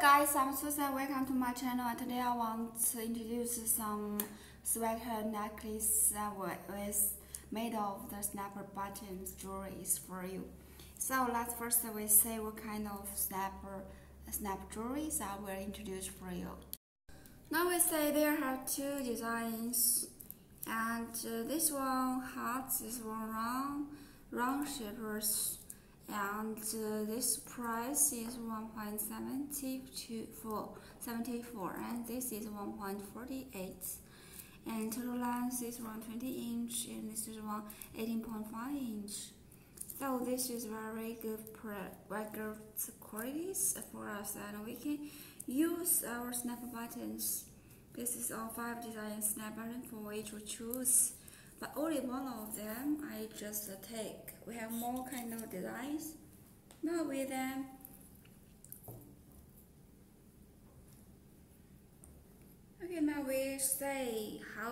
guys, I'm Susan. Welcome to my channel. And today I want to introduce some sweater necklace that was made of the snapper buttons jewelries for you. So let's first we see what kind of snap jewelries I will introduce for you. Now we say there have two designs, and this one hearts, this one round shapers. And this price is 1.74, and this is 1.48, and total length is 120 inch, and this is 18.5 inch. So this is very good qualities for us, and we can use our snap buttons. This is all 5 design snap buttons for which we choose. But only one of them I just take. We have more kind of designs. Now with them, okay. Now we say how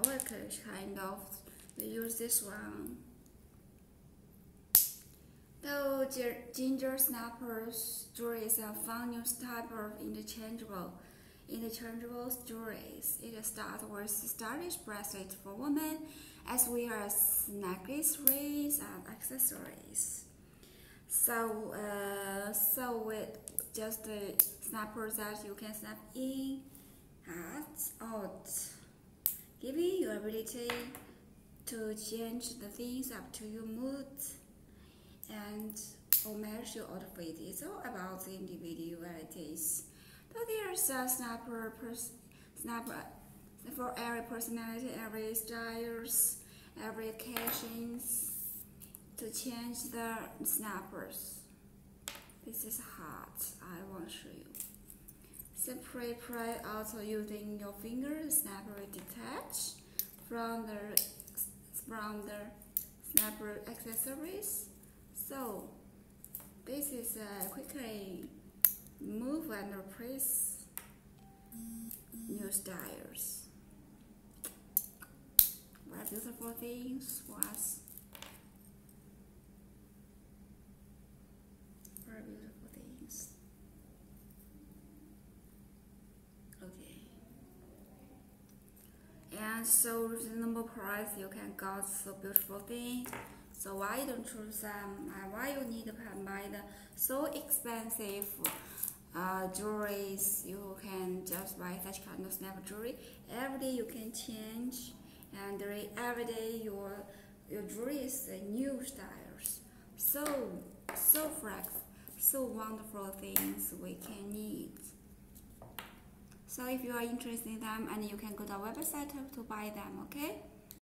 I can kind of we use this one. So ginger snappers jewelries are fun new type of interchangeable jewelries. It starts with stylish bracelets for women, as well as necklace, rings, and accessories. So, with just the snappers that you can snap in, out, giving you ability to change the things up to your mood and or match your outfit. It's all about the individualities. But there's a snapper for every personality, every styles, every occasions to change the snappers. This is hard, I won't show you. Simply pray also using your finger, the snapper will detach from the snapper accessories. So this is quickly move and press new styles. Very beautiful things for us. Very beautiful things. Okay. And so reasonable price you can get so beautiful things. So why you don't choose them? Why you need to buy the so expensive jewelries? You can just buy such kind of snap jewelry. Every day you can change, and every day your jewelry is new styles. So fresh, so wonderful things we can need. So if you are interested in them, and you can go to our website to buy them. Okay.